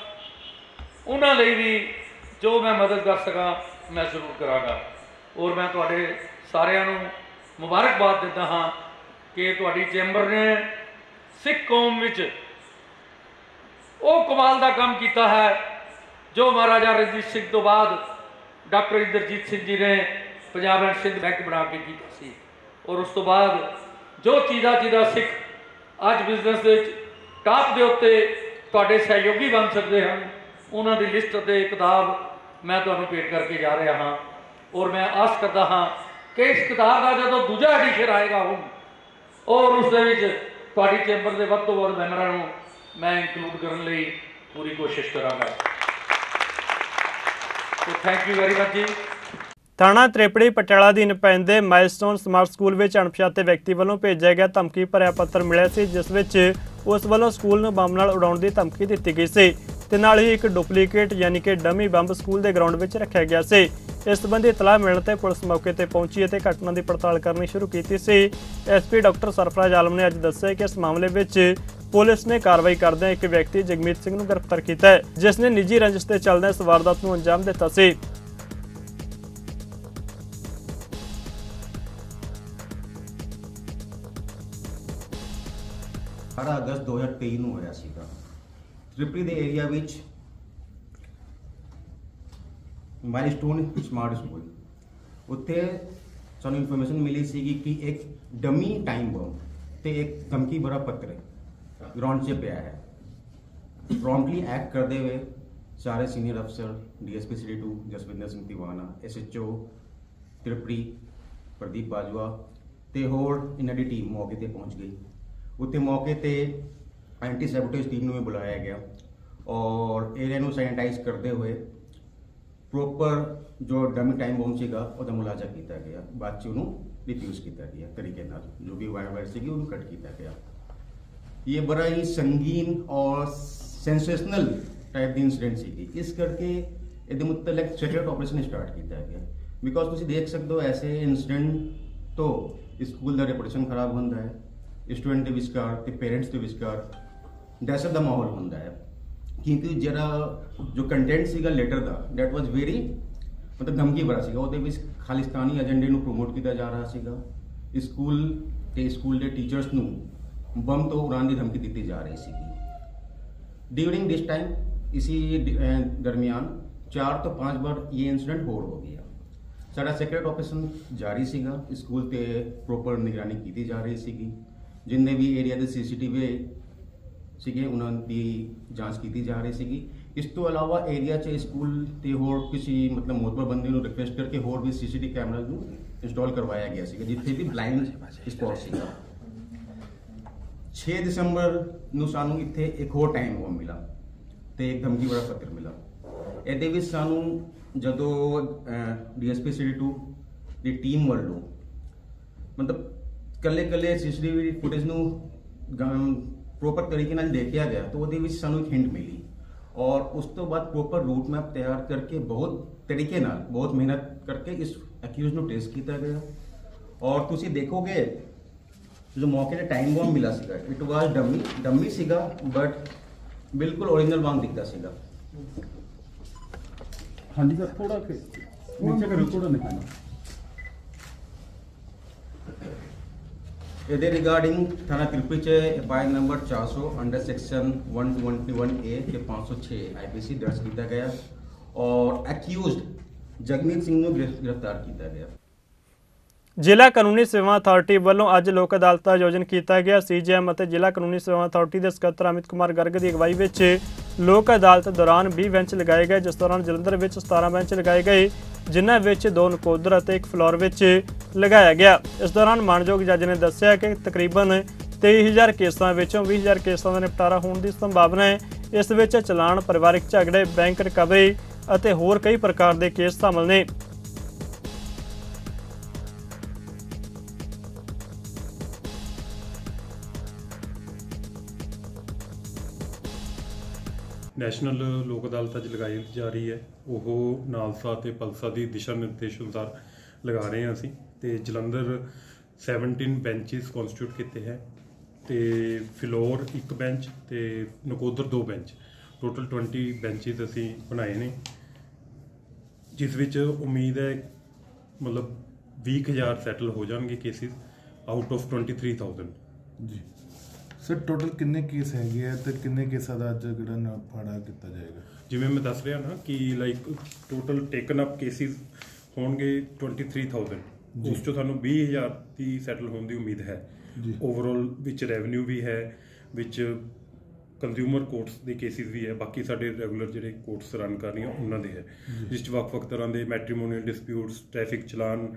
उन्हां लई भी जो मैं मदद कर सकां मैं जरूर करांगा और मैं तुहाडे सारियां नूं मुबारकबाद दिंदा हाँ कि तुहाडी चैंबर ने सिख कौम विच वह कमाल का काम किया है जो महाराजा रणजीत सिंह तो बाद डॉक्टर जगजीत सिंह जी ने पंजाब एंड सिंध बैंक बना के किया सी और उस तो बाद जो चीज़ा चीज़ा सिख अज बिजनेस दे विच टॉप दे उत्ते तुहाडे सहयोगी बन सकते हैं उन्हां दी लिस्ट ते किताब मैं तुहानूं भेंट करके जा रहा हाँ और मैं आस करता हाँ कि इस किताब का जो दूजा एडिशन आएगा हूँ और उस चैंबर के वध तो वध मैंबरों मैं इंक्लूड करने लिए पूरी कोशिश करांगा। तो थैंक यू वेरी मच जी। थाणा त्रिपड़ी पटियाला अधीन पैंदे माइलस्टोन समार्ट स्कूल में अणपछाते व्यक्ति वालों भेजे गया धमकी भरिया पत्र मिले सी जिस विच उस वालों स्कूल नूं बंब नाल उड़ाउण दी धमकी दी गई सी ते नाल ही एक डुप्लीकेट यानी कि डमी बंब स्कूल के ग्राउंड में रखा गया से। इस संबंधी इतलाह मिलने पर पुलिस मौके पर पहुंची और घटना की पड़ताल करनी शुरू की। S P doctor Sarfaraz Alam ने आज दस्सिया कि इस मामले में पुलिस ने कार्रवाई करदे एक व्यक्ति जगमीत सिंह नूं गिरफ्तार किया है जिसने निजी रंजिश के चलदे इस वारदात नूं अंजाम दिता सी। अठारह अगस्त दो हज़ार तेईस में होया सीगा त्रिपड़ी के एरिया माइलस्टोन समार्ट स्कूल उत्थे सानू इनफॉर्मेशन मिली सी कि एक डमी टाइम बॉम्ब ते एक धमकी भरा पत्र ग्राउंड से पिया है। प्रॉम्प्टली एक्ट करते हुए सारे सीनियर अफसर DSP city two Jaswinder Singh Tiwana SHO Tripri Pradeep Bajwa ते होर इन्हां दी टीम मौके पर पहुँच गई। उत्थे मौके पर एंटी सैबोटेज टीम में बुलाया गया और एरिया को सैनिटाइज करते हुए प्रोपर जो डमी टाइम बॉम्ब सीगा उसका मुलाजा किया गया बाद च उन्होंने डिफ्यूज किया गया तरीके नाल जो भी वायर वायर सी उन्होंने कट किया गया। ये बड़ा ही संगीन और सेंसेशनल टाइप की इंसीडेंट सी इस करके ये मुतलक सेक्रेट ऑपरेशन स्टार्ट किया गया बिकॉज तुम देख सकते हो ऐसे इंसीडेंट तो स्कूल का रेपूटेशन खराब होता है स्टूडेंट के विचकार तो पेरेंट्स के विचकार दहशत का माहौल होता है क्योंकि जरा जो कंटेंट सीगा लेटर का दैट वाज वेरी मतलब धमकी भरा सीगा उहदे विच खालिस्तानी एजेंडे नूं प्रमोट किया जा रहा सीगा स्कूल ते स्कूल दे टीचर्स नूं बम तो उड़ाउण दी धमकी दी जा रही सीगी। ड्यूरिंग दिस टाइम इसी दरमियान चार तो पाँच बार ये इंसीडेंट होर हो गया। साडा सीक्रेट ऑपरेशन जारी सीगा स्कूल ते प्रोपर निगरानी की जा रही सीगी जिन्ने भी एरिया के सी सी टी वी ਸੀਗੇ ਉਹਨਾਂ ਦੀ ਜਾਂਚ ਕੀਤੀ ਜਾ ਰਹੀ ਸੀਗੀ। ਇਸ ਤੋਂ ਇਲਾਵਾ ਏਰੀਆ 'ਚ ਸਕੂਲ ਤੇ ਹੋਰ ਕਿਸੇ ਮਤਲਬ ਮੋਤਬਰ ਬੰਦੇ ਨੂੰ ਰਿਕੁਐਸਟ ਕਰਕੇ ਹੋਰ ਵੀ ਸੀਸੀਟੀ ਕੈਮਰਾ ਨੂੰ ਇੰਸਟਾਲ ਕਰਵਾਇਆ ਗਿਆ ਸੀਗਾ ਜਿੱਥੇ ਵੀ ਬਲਾਈਂਡ ਸਪੌਟ ਸੀਗਾ। छह दिसंबर ਨੂੰ ਸਾਨੂੰ ਇੱਥੇ ਇੱਕ ਹੋਰ ਟਾਈਮ ਬੋਮ ਮਿਲਾ ਤੇ ਇੱਕ ਧਮਕੀ ਭਰਿਆ ਪੱਤਰ ਮਿਲਾ। ਇਹਦੇ ਵਿੱਚ ਸਾਨੂੰ ਜਦੋਂ ਡੀਐਸਪੀ ਸਿਟੀ टू ਦੀ ਟੀਮ ਵੱਲੋਂ ਮਤਲਬ ਕੱਲੇ ਕੱਲੇ ਸੀਸੀਟੀਵੀ ਫੁਟੇਜ ਨੂੰ प्रोपर तरीके नाल देखा गया तो वो सानू एक हिंट मिली और उस तो बाद प्रोपर रूट मैप तैयार करके बहुत तरीके नाल बहुत मेहनत करके इस एक्यूज को ट्रेस किया गया। और तुसी देखोगे जो मौके पर टाइम बॉम्ब मिला सीगा इट वाज डमी डमी सीगा बट बिल्कुल ओरिजिनल बॉम्ब दिखता सीगा। हाँ जी सर थोड़ा नीचे करो थोड़ा निकालो। ये रिगार्डिंग थाना Tripri F I R number चार सौ under section one one two one A के पाँच सौ छः आई पी सी दर्ज किया गया और एक्यूज्ड जगमीत सिंह को गिरफ्तार किया गया। जिला कानूनी सेवा अथॉरिटी वालों अज लोक अदालत का आयोजन किया गया। सी जी एम और जिला कानूनी सेवा अथॉरिटी के सकत्तर अमित कुमार गर्ग की अगवाई में लोक अदालत दौरान बीस बैंच लगाए गए जिस दौरान जलंधर में सतारह बैंच लगाए गए जिन्हां विच दो नकोदर और एक फलौर लगाया गया। इस दौरान मानयोग जज ने दस्सिया कि तकरीबन तेई हज़ार केसा विचों बीस हज़ार केसा का निपटारा होने की संभावना है। इस विच चलान परिवारिक झगड़े बैंक रिकवरी और होर कई प्रकार के केस शामिल ने। ਨੈਸ਼ਨਲ ਲੋਕ ਅਦਾਲਤ ਅੱਜ ਲਗਾਈ ਜਾ ਰਹੀ ਹੈ ਉਹ ਨਾਲਸਾ ਅਤੇ ਪਲਸਾ ਦੀ ਦਿਸ਼ਾ ਨਿਰਦੇਸ਼ ਅਨੁਸਾਰ ਲਗਾ ਰਹੇ ਹਾਂ ਅਸੀਂ ਅਤੇ ਜਲੰਧਰ ਸੈਵਨਟੀਨ ਬੈਂਚਿਸ ਕੌਂਸਟੀਟਿਊਟ ਕੀਤੇ ਹੈ ਅਤੇ ਫਿਲੌਰ ਇੱਕ ਬੈਂਚ ਅਤੇ ਨਕੋਦਰ ਦੋ ਬੈਂਚ ਟੋਟਲ ਟਵੰਟੀ ਬੈਂਚਿਸ ਅਸੀਂ ਬਣਾਏ ਨੇ ਜਿਸ ਵਿੱਚ ਉਮੀਦ ਹੈ ਮਤਲਬ ਵੀਹ ਹਜ਼ਾਰ ਸੈਟਲ ਹੋ ਜਾਣਗੇ cases out of twenty three thousand जी। सर टोटल किन्ने केस है तो किन्ने केसा का जोड़ा नाड़ा किया जाएगा जिमें मैं दस रहा ना कि like total taken up cases हो गए ट्वेंटी थ्री थाउजेंड उस चो सू भी हज़ार की सैटल होने की उम्मीद है। ओवरऑल विच रेवन्यू भी है विच कंज्यूमर कोर्ट्स के केसिज भी है बाकी साढ़े रेगूलर जोड़े कोर्ट्स रन कर रही उन्होंने है जिस वक् वक् तरह के matrimonial disputes traffic challan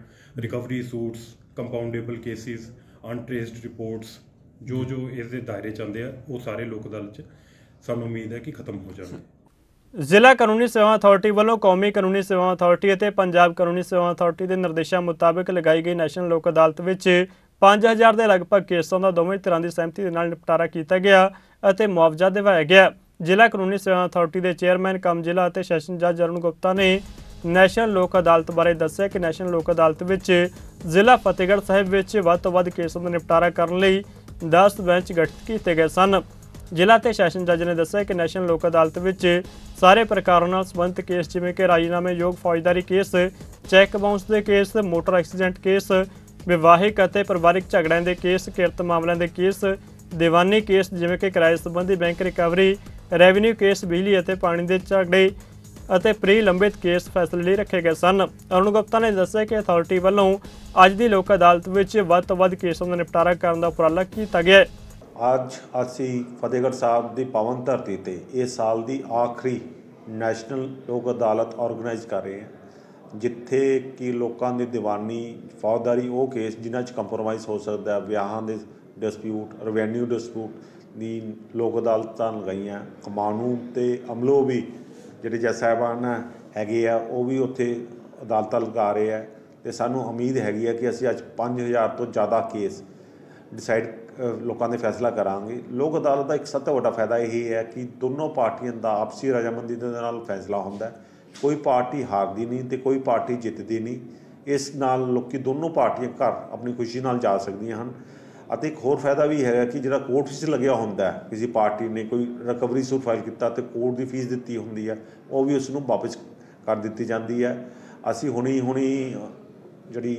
recovery suits compoundable cases untraced reports जो जो इस दे दायरे चाहते हैं वो सारे लोक अदालत सानू उम्मीद है कि खत्म हो जाएंगे। जिला कानूनी सेवा अथॉरिटी वालों कौमी कानूनी सेवा अथॉरिटी और पंजाब कानूनी सेवा अथॉरिटी के निर्देशों मुताबिक लगाई गई नैशनल लोक अदालत में पाँच हज़ार के लगभग केसों का दोवें तरह की सहमति के नाल निपटारा किया गया और मुआवजा दिवाया गया। जिला कानूनी सेवा अथॉरिटी के चेयरमैन कम जिला और सैशन जज अरुण गुप्ता ने नैशनल लोक अदालत बारे दस्सिया कि नैशनल लोक अदालत में जिला फतेहगढ़ साहिब में वध तो वध केसों का निपटारा करने लिए दस बैंच गठित किए गए सन। जिला के सैशन जज ने दस्सिया कि नैशनल लोक अदालत में सारे प्रकारों नाल संबंधित केस जिवें कि राजीनामे योग फौजदारी केस, चैक बाउंस के केस, मोटर एक्सीडेंट केस, विवाहिक और परिवारिक झगड़ियां के केस, किरत मामलों के केस, दीवानी केस जिवें कि किराए संबंधी बैंक रिकवरी, रेवन्यू केस, बिजली और पानी के झगड़े ਅਤੇ ਪ੍ਰੀ ਲੰਬਿਤ ਕੇਸ ਫੈਸਲੇ ਲਈ ਰੱਖੇ ਗਏ ਸਨ। ਅਰੁਣ ਗੁਪਤਾ ਨੇ ਦੱਸਿਆ ਕਿ ਅਥਾਰਟੀ ਵੱਲੋਂ ਅੱਜ ਦੀ ਲੋਕ ਅਦਾਲਤ ਵਿੱਚ ਵੱਧ ਤੋਂ ਵੱਧ ਕੇਸਾਂ ਦਾ ਨਿਪਟਾਰਾ ਕਰਨ ਦਾ ਉਪਰਾਲਾ ਕੀਤਾ ਗਿਆ। ਅੱਜ ਅਸੀਂ ਫਤਿਹਗੜ੍ਹ ਸਾਹਿਬ ਦੀ ਪਾਵਨ ਧਰਤੀ ਤੇ ਇਹ ਸਾਲ ਦੀ ਆਖਰੀ ਨੈਸ਼ਨਲ ਲੋਕ ਅਦਾਲਤ ਆਰਗੇਨਾਈਜ਼ ਕਰ ਰਹੇ ਹਾਂ, ਜਿੱਥੇ ਕਿ ਲੋਕਾਂ ਦੇ ਦੀਵਾਨੀ ਫੌਜਦਾਰੀ ਉਹ ਕੇਸ ਜਿਨ੍ਹਾਂ 'ਚ ਕੰਪਰੋਮਾਈਜ਼ ਹੋ ਸਕਦਾ, ਵਿਆਹਾਂ ਦੇ ਡਿਸਪਿਊਟ, ਰੈਵਨਿਊ ਡਿਸਪਿਊਟ ਦੀ ਲੋਕ ਅਦਾਲਤਾਂ ਲਗਾਈਆਂ। ਕਾਨੂੰਨ ਤੇ ਅਮਲੋ ਵੀ ਜਿਹੜੇ ਜੱਜ ਸਾਹਿਬਾਨ ਹੈਗੇ ਆ ਉਹ ਵੀ ਉੱਥੇ ਅਦਾਲਤਾਂ ਲਗਾ ਰਹੇ ਆ ਅਤੇ ਸਾਨੂੰ ਉਮੀਦ ਹੈਗੀ ਆ ਕਿ ਅਸੀਂ ਅੱਜ ਪੰਜ ਹਜ਼ਾਰ ਤੋਂ ਜ਼ਿਆਦਾ ਕੇਸ ਡਿਸਾਈਡ ਲੋਕਾਂ ਦੇ ਫੈਸਲਾ ਕਰਾਂਗੇ। ਲੋਕ ਅਦਾਲਤ ਦਾ ਇੱਕ ਸਭ ਤੋਂ ਵੱਡਾ ਫਾਇਦਾ ਇਹ ਹੈ ਕਿ ਦੋਨੋਂ ਪਾਰਟੀਆਂ ਦਾ ਆਪਸੀ ਰਜਾਮੰਦੀ ਦੇ ਨਾਲ ਫੈਸਲਾ ਹੁੰਦਾ, ਕੋਈ ਪਾਰਟੀ ਹਾਰਦੀ ਨਹੀਂ ਅਤੇ ਕੋਈ ਪਾਰਟੀ ਜਿੱਤਦੀ ਨਹੀਂ। ਇਸ ਨਾਲ ਲੋਕ ਦੋਨੋਂ ਪਾਰਟੀਆਂ ਘਰ ਆਪਣੀ ਖੁਸ਼ੀ ਨਾਲ ਜਾ ਸਕਦੀਆਂ ਹਨ। ਅਤੇ ਇੱਕ ਹੋਰ ਫਾਇਦਾ ਵੀ ਹੈਗਾ ਕਿ ਜਿਹੜਾ ਕੋਰਟ ਵਿੱਚ ਲੱਗਿਆ ਹੁੰਦਾ ਹੈ, ਕਿਸੇ ਪਾਰਟੀ ਨੇ ਕੋਈ ਰਿਕਵਰੀ ਸੂਟ ਫਾਈਲ ਕੀਤਾ ਅਤੇ ਕੋਰਟ ਦੀ ਫੀਸ ਦਿੱਤੀ ਹੁੰਦੀ ਹੈ ਉਹ ਵੀ ਉਸ ਨੂੰ ਵਾਪਸ ਕਰ ਦਿੱਤੀ ਜਾਂਦੀ ਹੈ। ਅਸੀਂ ਹੁਣੀ ਹੁਣੀ ਜਿਹੜੀ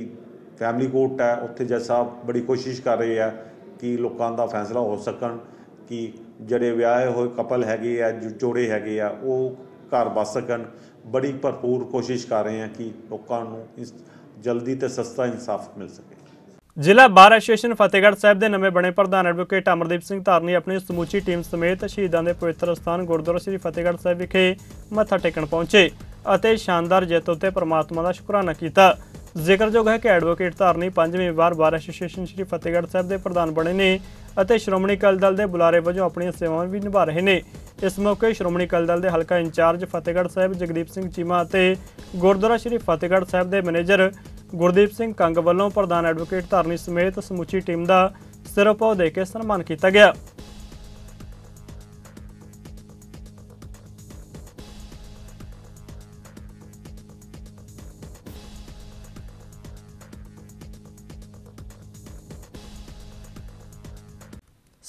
ਫੈਮਿਲੀ ਕੋਰਟ ਹੈ ਉੱਥੇ ਜੱਜ ਸਾਹਿਬ ਬੜੀ ਕੋਸ਼ਿਸ਼ ਕਰ ਰਹੇ ਆ ਕਿ ਲੋਕਾਂ ਦਾ ਫੈਸਲਾ ਹੋ ਸਕਣ ਕਿ ਜਿਹੜੇ ਵਿਆਹੇ ਹੋਏ ਕਪਲ ਹੈਗੇ ਆ, ਜੋੜੇ ਹੈਗੇ ਆ ਉਹ ਘਰ ਵੱਸ ਸਕਣ। ਬੜੀ ਭਰਪੂਰ ਕੋਸ਼ਿਸ਼ ਕਰ ਰਹੇ ਆ ਕਿ ਲੋਕਾਂ ਨੂੰ ਇਸ ਜਲਦੀ ਅਤੇ ਸਸਤਾ ਇਨਸਾਫ ਮਿਲ ਸਕੇ। जिला बार एसोसीएशन फतेहगढ़ साहब के नवे बने प्रधान एडवोकेट अमरदीप सिंह धारनी अपनी समूची टीम समेत शहीदों के पवित्र स्थान गुरुद्वारा श्री फतेहगढ़ साहब विखे मत्था टेकन पहुंचे और शानदार जित उत्ते परमात्मा का शुकराना किया। जिक्रयोग है कि एडवोकेट धारनी पांचवीं बार बार एसोसीएशन श्री फतेहगढ़ साहब के प्रधान बने ने और श्रोमणी अकाली दल के बुलारे वजों अपनी सेवाएं भी निभा रहे हैं। इस मौके श्रोमणी अकाली दल के हलका इंचार्ज फतेहगढ़ साहब जगदीप सिंह चीमा और गुरुद्वारा श्री फतेहगढ़ साहब के मैनेजर गुरदीप सिंह कंग वालों प्रधान एडवोकेट धारनी समेत समुची टीम का सिरपौ दे के सन्मान किया गया।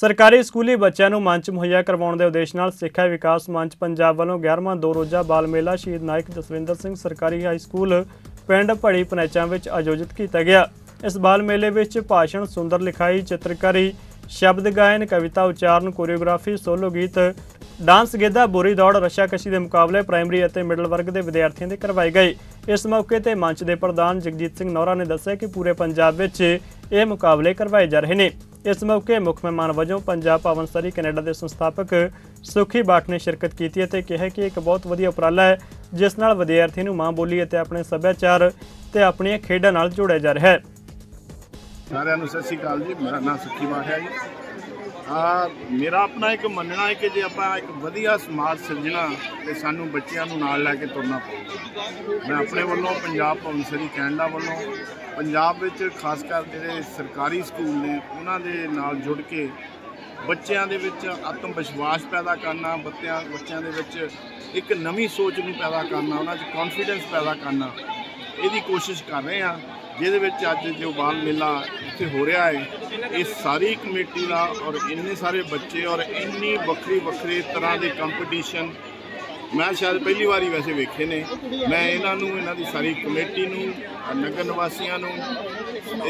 सरकारी स्कूली बच्चों को मंच मुहैया करवाने के उद्देश्य नाल सिक्ख्या विकास मंच पंजाब वालों ग्यारहवां दो रोज़ा बाल मेला शहीद नायक जसविंदर सिंह सरकारी हाई स्कूल पिंड भड़ी पनैचा आयोजित किया गया। इस बाल मेले में भाषण, सुंदर लिखाई, चित्रकारी, शब्द गायन, कविता उच्चारण, कोरियोग्राफी, सोलो गीत, डांस गिद्धा, बोरी दौड़, रशाकशी के मुकाबले प्राइमरी और मिडल वर्ग के विद्यार्थियों के करवाए गए। इस मौके पर मंच के प्रधान जगजीत सिंह नौरा ने दस्सिया कि पूरे पंजाब में ये मुकाबले करवाए जा रहे हैं। इस मौके मुख्य मेहमान वजों पंजाब पावनसरी कैनेडा के संस्थापक सुखी बाठ ने शिरकत की है कि यह एक बहुत वधिया उपराला है जिस नाल विद्यार्थी नूं मां बोली अपने सभ्याचार ते अपनी खेडां नाल जोड़िया जा रहा है। सारिआं नूं सत श्री अकाल जी, मेरा नाम सुखी बाठ है जी। आ, मेरा अपना एक मनना है कि जे आपां एक वधिया समाज सिरजना ते सानूं बच्चिआं नूं नाल लै के तुरना पऊगा। मैं अपने वल्लों पंजाब पावनसरी कैनेडा वल्लों पंजाब विच खास कर जिहड़े सरकारी स्कूल ने उन्हां दे नाल जुड़ के बच्चों के आत्म विश्वास पैदा करना, बच्चों बच्चों के एक नवी सोच में पैदा करना, उन्होंने कॉन्फिडेंस पैदा करना यदी कोशिश कर रहे हैं। जिद अज जो बाल मेला इतने हो रहा है ये सारी कमेटी का और इन्ने सारे बच्चे और इन्नी बखरी बखरे तरह के कंपीटिशन मैं शायद पहली बार वैसे वेखे ने। मैं इन्हों इन्ह की सारी कमेटी नगर निवासियों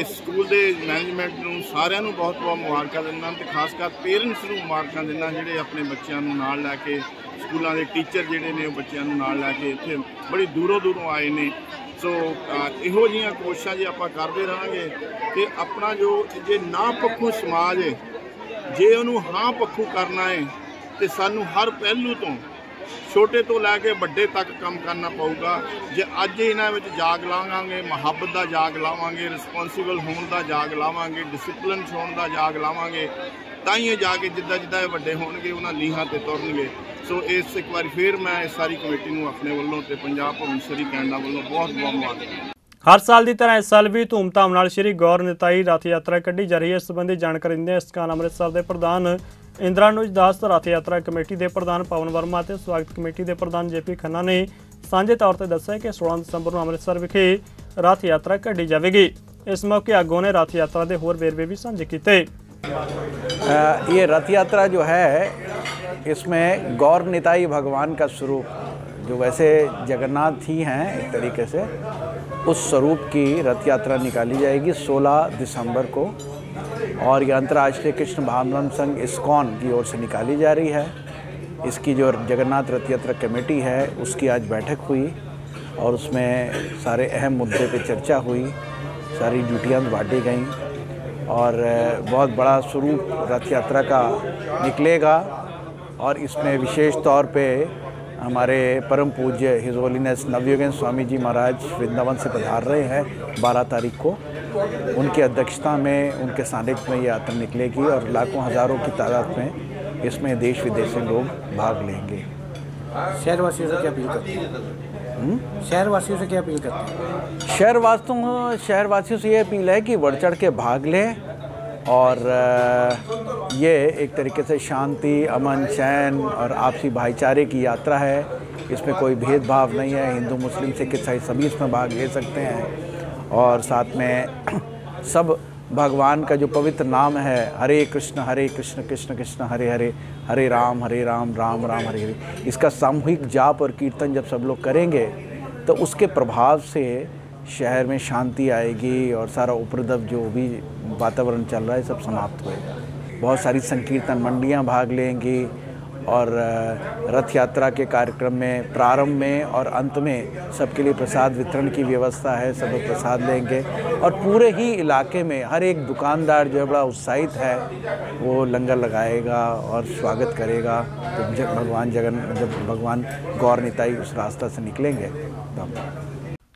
इस स्कूल के मैनेजमेंट में सारियां बहुत बहुत मुबारक दिना तो खासकर पेरेंट्स को मुबारक दिना जिहड़े अपने बच्चों नाल लैके स्कूलों के टीचर जिहड़े ने बच्चों नाल लैके इत्थे बड़ी दूरों दूरों आए ने। सो इहो जिहियां कोशिशां जे आपां करदे रहांगे कि अपना जो जे ना पक्खू समाज है जे उहनूं हां पक्खू करना है तो सानूं हर पहलू तो ਛੋਟੇ ਤੋਂ ਲੈ ਕੇ ਵੱਡੇ ਤੱਕ ਕੰਮ ਕਰਨਾ ਪਊਗਾ। ਜੇ ਅੱਜ ਇਹਨਾਂ ਵਿੱਚ ਜਾਗ ਲਾਵਾਂਗੇ, ਮੁਹੱਬਤ ਦਾ ਜਾਗ ਲਾਵਾਂਗੇ, ਰਿਸਪੌਂਸੀਬਲ ਹੋਣ ਦਾ ਜਾਗ ਲਾਵਾਂਗੇ, ਡਿਸਪਲਿਨ ਹੋਣ ਦਾ ਜਾਗ ਲਾਵਾਂਗੇ, ਤਾਂ ਹੀ ਇਹ ਜਾਗ ਜਿੱਦਾਂ ਜਿੱਦਾਂ ਇਹ ਵੱਡੇ ਹੋਣਗੇ ਉਹਨਾਂ ਲੀਹਾਂ ਤੇ ਤੁਰਨਗੇ। ਸੋ ਇਸ ਇੱਕ ਵਾਰ ਫਿਰ ਮੈਂ ਇਸ ਸਾਰੀ ਕਮੇਟੀ ਨੂੰ ਆਪਣੇ ਵੱਲੋਂ ਤੇ ਪੰਜਾਬ ਭਵਨਸਰੀ ਕੈਨੇਡਾ ਵੱਲੋਂ ਬਹੁਤ ਬਹੁਤ ਮੁਬਾਰਕਾਂ। हर साल की तरह इस साल भी धूमधाम नाल श्री गौर निताई रथ यात्रा कढ़ी जा रही है। इस संबंधी जानकारी दिंदे इस्कान अमृतसर के प्रधान इंद्रानुज दास, रथ यात्रा कमेटी के प्रधान पवन वर्मा ते स्वागत कमेटी के प्रधान जे पी खन्ना ने सांझे तौर पर दस्सिया कि सोलह दसंबर को अमृतसर विखे रथ यात्रा कढ़ी जाएगी। इस मौके आगू ने रथ यात्रा के होर वेरवे भी साझे किए। ये रथ यात्रा जो है इसमें गौर निताई भगवान का स्वरूप जो वैसे जगन्नाथ ही हैं एक तरीके से, उस स्वरूप की रथ यात्रा निकाली जाएगी सोलह दिसंबर को, और ये अंतर्राष्ट्रीय कृष्ण भावनाम संघ इस्कॉन की ओर से निकाली जा रही है। इसकी जो जगन्नाथ रथ यात्रा कमेटी है उसकी आज बैठक हुई और उसमें सारे अहम मुद्दे पे चर्चा हुई, सारी ड्यूटियाँ बांटी गईं और बहुत बड़ा स्वरूप रथ यात्रा का निकलेगा। और इसमें विशेष तौर पर हमारे परम पूज्य हिज होलीनेस नवयुगेंद्र स्वामी जी महाराज वृंदावन से पधार रहे हैं बारह तारीख को, उनकी अध्यक्षता में उनके सानिध्य में ये यात्रा निकलेगी और लाखों हज़ारों की तादाद में इसमें देश विदेश से लोग भाग लेंगे। शहरवासियों से क्या अपील करते हैं? शहरवासियों से क्या अपील करते हैं? शहरवासियों शहरवासियों से ये अपील है कि बढ़ चढ़ के भाग लें और ये एक तरीके से शांति, अमन, चैन और आपसी भाईचारे की यात्रा है। इसमें कोई भेदभाव नहीं है, हिंदू मुस्लिम सिख ईसाई सभी इसमें भाग ले सकते हैं। और साथ में सब भगवान का जो पवित्र नाम है, हरे कृष्ण हरे कृष्ण कृष्ण कृष्ण हरे हरे, हरे राम हरे राम राम राम हरे हरे, इसका सामूहिक जाप और कीर्तन जब सब लोग करेंगे तो उसके प्रभाव से शहर में शांति आएगी और सारा उपद्रव जो भी वातावरण चल रहा है सब समाप्त होएगा। बहुत सारी संकीर्तन मंडियां भाग लेंगी और रथ यात्रा के कार्यक्रम में प्रारंभ में और अंत में सबके लिए प्रसाद वितरण की व्यवस्था है, सब लोग प्रसाद लेंगे। और पूरे ही इलाके में हर एक दुकानदार जो है बड़ा उत्साहित है, वो लंगर लगाएगा और स्वागत करेगा। तो जब भगवान जगन जब भगवान गौर निताई उस रास्ता से निकलेंगे तब।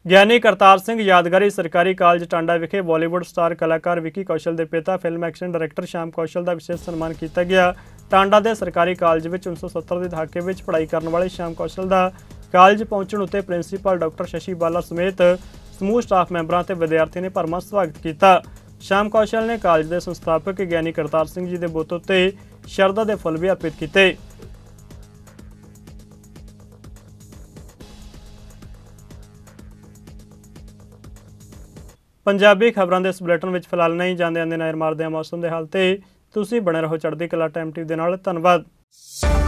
ज्ञानी करतार सिंह यादगारी सरकारी कॉलेज टांडा विखे बॉलीवुड स्टार कलाकार विकी कौशल के पिता film action director Shyam Kaushal का विशेष सम्मान किया गया। टांडा के सरकारी कॉलेज में उन्नीस सौ सत्तर के दहाके में पढ़ाई करने वाले श्याम कौशल का कॉलेज पहुंचने उत्ते प्रिंसीपल डॉक्टर शशि बाला समेत समूह स्टाफ मैंबरों और विद्यार्थियों ने भरमा स्वागत किया। श्याम कौशल ने कॉलेज के संस्थापक ज्ञानी करतार सिंह जी के बुत उत्ते शरदा के फुल भी अर्पित किए। पंजाबी खबरों के इस बुलेटिन में फिलहाल नहीं जाते आते नज़र मारदे मौसम के हाल ते तुसीं बने रहो चढ़दी कला टाइम टीवी के नाल। धन्नवाद।